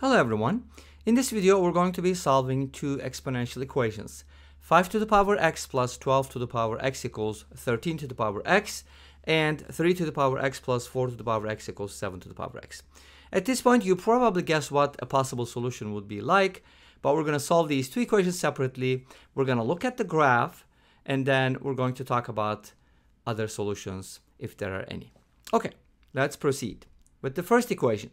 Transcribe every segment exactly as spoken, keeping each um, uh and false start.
Hello everyone. In this video we're going to be solving two exponential equations, five to the power x plus twelve to the power x equals thirteen to the power x, and three to the power x plus four to the power x equals seven to the power x. At this point you probably guess what a possible solution would be like, but we're going to solve these two equations separately. We're going to look at the graph and then we're going to talk about other solutions if there are any. Okay, let's proceed with the first equation.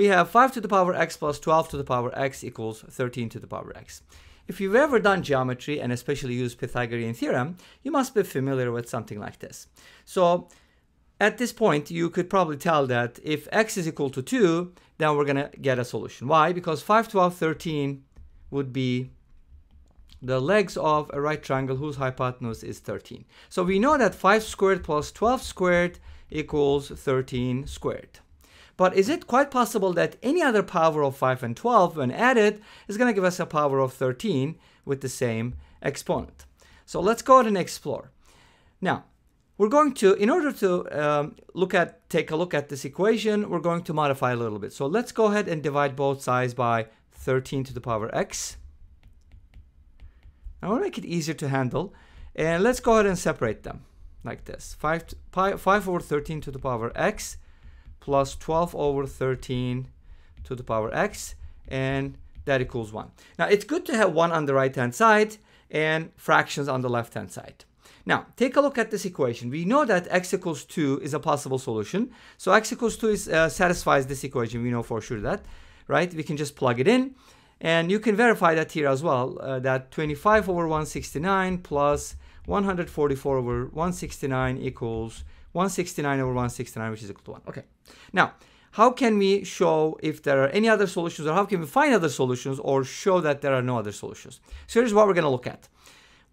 We have five to the power x plus twelve to the power x equals thirteen to the power x. If you've ever done geometry and especially used Pythagorean theorem, you must be familiar with something like this. So at this point, you could probably tell that if x is equal to two, then we're going to get a solution. Why? Because five, twelve, thirteen would be the legs of a right triangle whose hypotenuse is thirteen. So we know that five squared plus twelve squared equals thirteen squared. But is it quite possible that any other power of five and twelve when added is going to give us a power of thirteen with the same exponent? So let's go ahead and explore. Now, we're going to, in order to um, look at, take a look at this equation, we're going to modify a little bit. So let's go ahead and divide both sides by thirteen to the power x. I want to make it easier to handle. And let's go ahead and separate them like this. five, pi, five over thirteen to the power x plus twelve over thirteen to the power x, and that equals one. Now it's good to have one on the right hand side and fractions on the left hand side. Now take a look at this equation. We know that x equals two is a possible solution. So x equals two is, uh, satisfies this equation. We know for sure that, right? We can just plug it in. And you can verify that here as well, uh, that twenty-five over one sixty-nine plus one hundred forty-four over one sixty-nine equals one sixty-nine over one sixty-nine, which is equal to one. Okay. Now, how can we show if there are any other solutions, or how can we find other solutions or show that there are no other solutions? So here's what we're going to look at.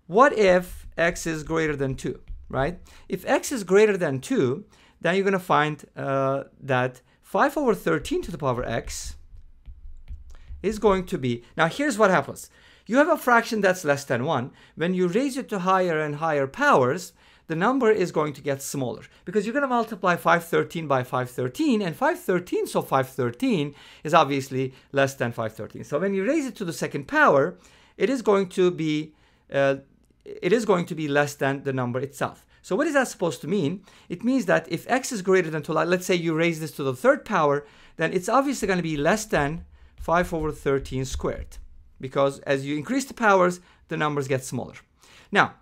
What if x is greater than two, right? If x is greater than two, then you're going to find uh, that five over thirteen to the power x is going to be, now here's what happens. You have a fraction that's less than one. When you raise it to higher and higher powers, the number is going to get smaller because you're going to multiply five thirteen by five thirteen, and five thirteen, so five thirteen is obviously less than five thirteen. So when you raise it to the second power, it is going to be uh, it is going to be less than the number itself. So what is that supposed to mean? It means that if x is greater than two, let's say you raise this to the third power, then it's obviously going to be less than five over thirteen squared, because as you increase the powers, the numbers get smaller. Now,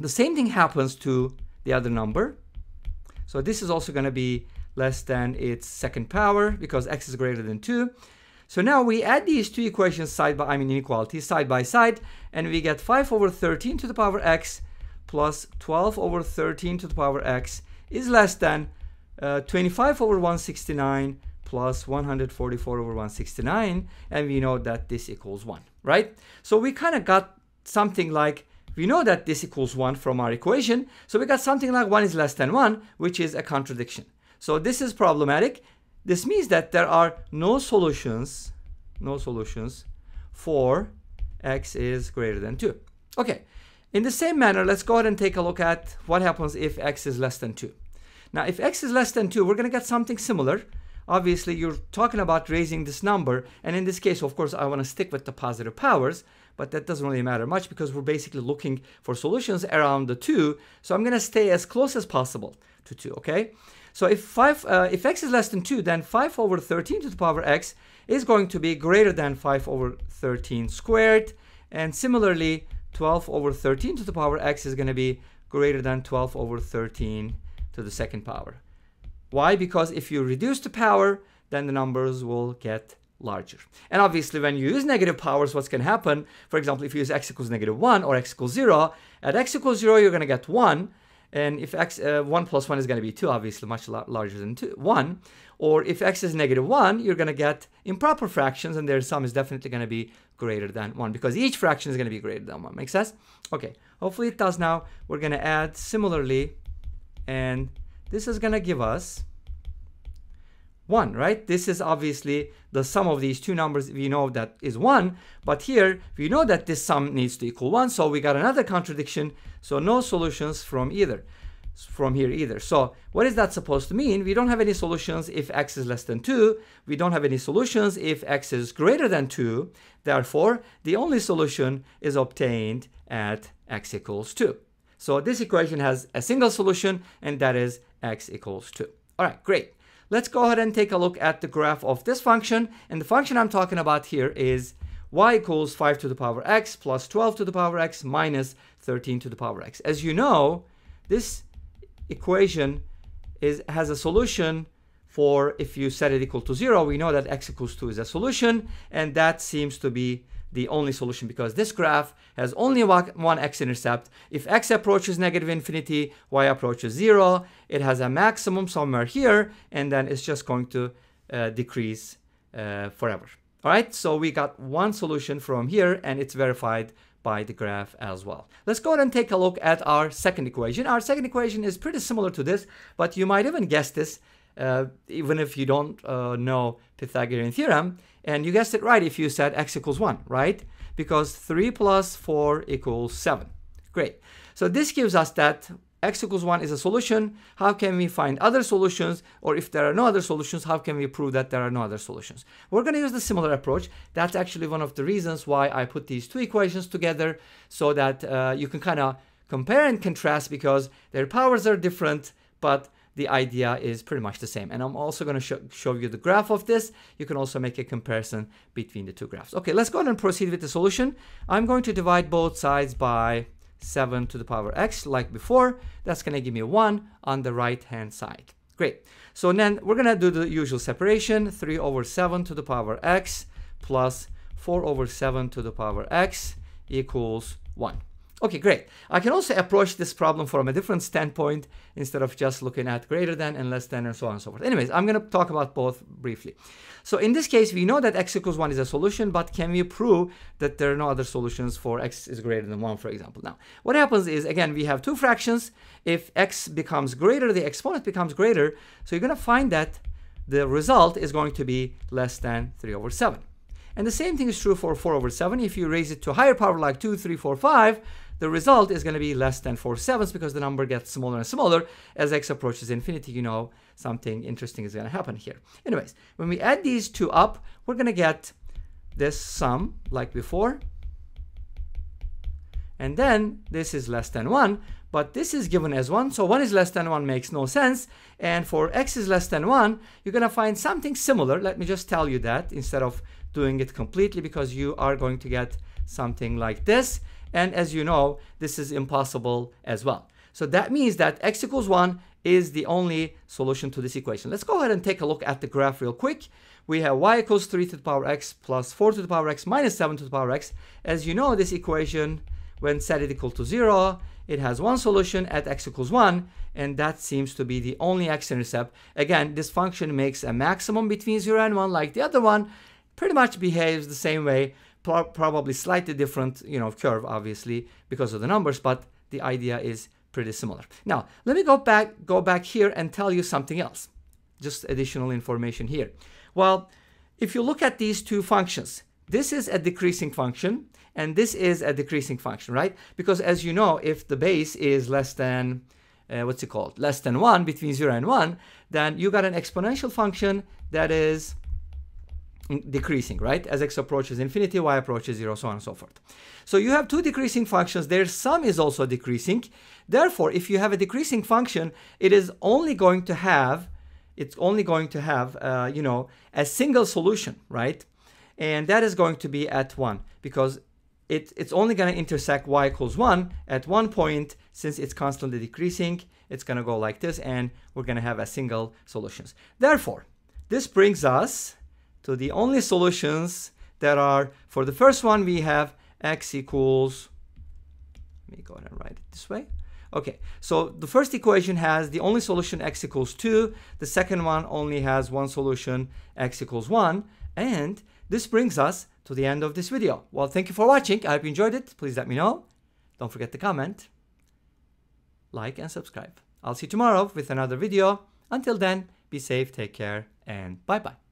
the same thing happens to the other number. So this is also going to be less than its second power because x is greater than two. So now we add these two equations side by, I mean inequalities side by side, and we get five over thirteen to the power x plus twelve over thirteen to the power x is less than uh, twenty-five over one sixty-nine plus one hundred forty-four over one sixty-nine, and we know that this equals one, right? So we kind of got something like, we know that this equals one from our equation, so we got something like one is less than one, which is a contradiction. So this is problematic. This means that there are no solutions, no solutions for x is greater than two. Okay, in the same manner, let's go ahead and take a look at what happens if x is less than two. Now, if x is less than two, we're going to get something similar. Obviously, you're talking about raising this number, and in this case, of course, I want to stick with the positive powers, but that doesn't really matter much because we're basically looking for solutions around the two, so I'm going to stay as close as possible to two, okay? So if five, uh, if x is less than two, then five over thirteen to the power x is going to be greater than five over thirteen squared, and similarly, twelve over thirteen to the power x is going to be greater than twelve over thirteen to the second power. Why? Because if you reduce the power, then the numbers will get larger. And obviously, when you use negative powers, what's going to happen? For example, if you use x equals negative one or x equals zero, at x equals zero, you're going to get one. And if x, uh, one plus one is going to be two, obviously much larger than two, one. Or if x is negative one, you're going to get improper fractions, and their sum is definitely going to be greater than one because each fraction is going to be greater than one. Make sense? Okay. Hopefully it does now. We're going to add similarly, and this is going to give us one, right? This is obviously the sum of these two numbers. We know that is one, but here we know that this sum needs to equal one, so we got another contradiction, so no solutions from either. from here either. So what is that supposed to mean? We don't have any solutions if x is less than two. We don't have any solutions if x is greater than two. Therefore, the only solution is obtained at x equals two. So this equation has a single solution, and that is x equals two. All right, great. Let's go ahead and take a look at the graph of this function. And the function I'm talking about here is y equals five to the power x plus twelve to the power x minus thirteen to the power x. As you know, this equation is, has a solution for if you set it equal to zero. We know that x equals two is a solution, and that seems to be the only solution because this graph has only one x-intercept. If x approaches negative infinity, y approaches zero, it has a maximum somewhere here, and then it's just going to uh, decrease uh, forever. All right, so we got one solution from here, and it's verified by the graph as well. Let's go ahead and take a look at our second equation. Our second equation is pretty similar to this, but you might even guess this, uh, even if you don't uh, know Pythagorean theorem. And you guessed it right if you said x equals one, right? Because three plus four equals seven. Great. So this gives us that x equals one is a solution. How can we find other solutions? Or if there are no other solutions, how can we prove that there are no other solutions? We're going to use the similar approach. That's actually one of the reasons why I put these two equations together, so that uh, you can kind of compare and contrast, because their powers are different, but the idea is pretty much the same. And I'm also going to sh show you the graph of this. You can also make a comparison between the two graphs. Okay, let's go ahead and proceed with the solution. I'm going to divide both sides by seven to the power x like before. That's going to give me one on the right hand side. Great. So then we're going to do the usual separation. three over seven to the power x plus four over seven to the power x equals one. Okay, great. I can also approach this problem from a different standpoint instead of just looking at greater than and less than and so on and so forth. Anyways, I'm going to talk about both briefly. So in this case, we know that x equals one is a solution, but can we prove that there are no other solutions for x is greater than one, for example? Now, what happens is, again, we have two fractions. If x becomes greater, the exponent becomes greater. So you're going to find that the result is going to be less than three over seven. And the same thing is true for four over seven. If you raise it to a higher power like two, three, four, five, the result is going to be less than four sevenths, because the number gets smaller and smaller. As x approaches infinity, you know something interesting is going to happen here. Anyways, when we add these two up, we're going to get this sum like before. And then this is less than one, but this is given as one. So one is less than one makes no sense. And for x is less than one, you're going to find something similar. Let me just tell you that instead of doing it completely, because you are going to get something like this. And as you know, this is impossible as well. So that means that x equals one is the only solution to this equation. Let's go ahead and take a look at the graph real quick. We have y equals three to the power x plus four to the power x minus seven to the power x. As you know, this equation, when set it equal to zero, it has one solution at x equals one, and that seems to be the only x-intercept. Again, this function makes a maximum between zero and one, like the other one. Pretty much behaves the same way. Probably slightly different, you know, curve, obviously, because of the numbers, but the idea is pretty similar. Now, let me go back, go back here and tell you something else. Just additional information here. Well, if you look at these two functions, this is a decreasing function, and this is a decreasing function, right? Because as you know, if the base is less than, uh, what's it called? Less than one, between zero and one, then you got an exponential function that is decreasing, right? As x approaches infinity, y approaches zero, so on and so forth. So you have two decreasing functions. Their sum is also decreasing. Therefore, if you have a decreasing function, it is only going to have, it's only going to have, uh, you know, a single solution, right? And that is going to be at one, because it, it's only going to intersect y equals one at one point. Since it's constantly decreasing, it's going to go like this, and we're going to have a single solution. Therefore, this brings us to the only solutions that are, for the first one, we have x equals, let me go ahead and write it this way. Okay, so the first equation has the only solution x equals two. The second one only has one solution, x equals one. And this brings us to the end of this video. Well, thank you for watching. I hope you enjoyed it. Please let me know. Don't forget to comment, like, and subscribe. I'll see you tomorrow with another video. Until then, be safe, take care, and bye-bye.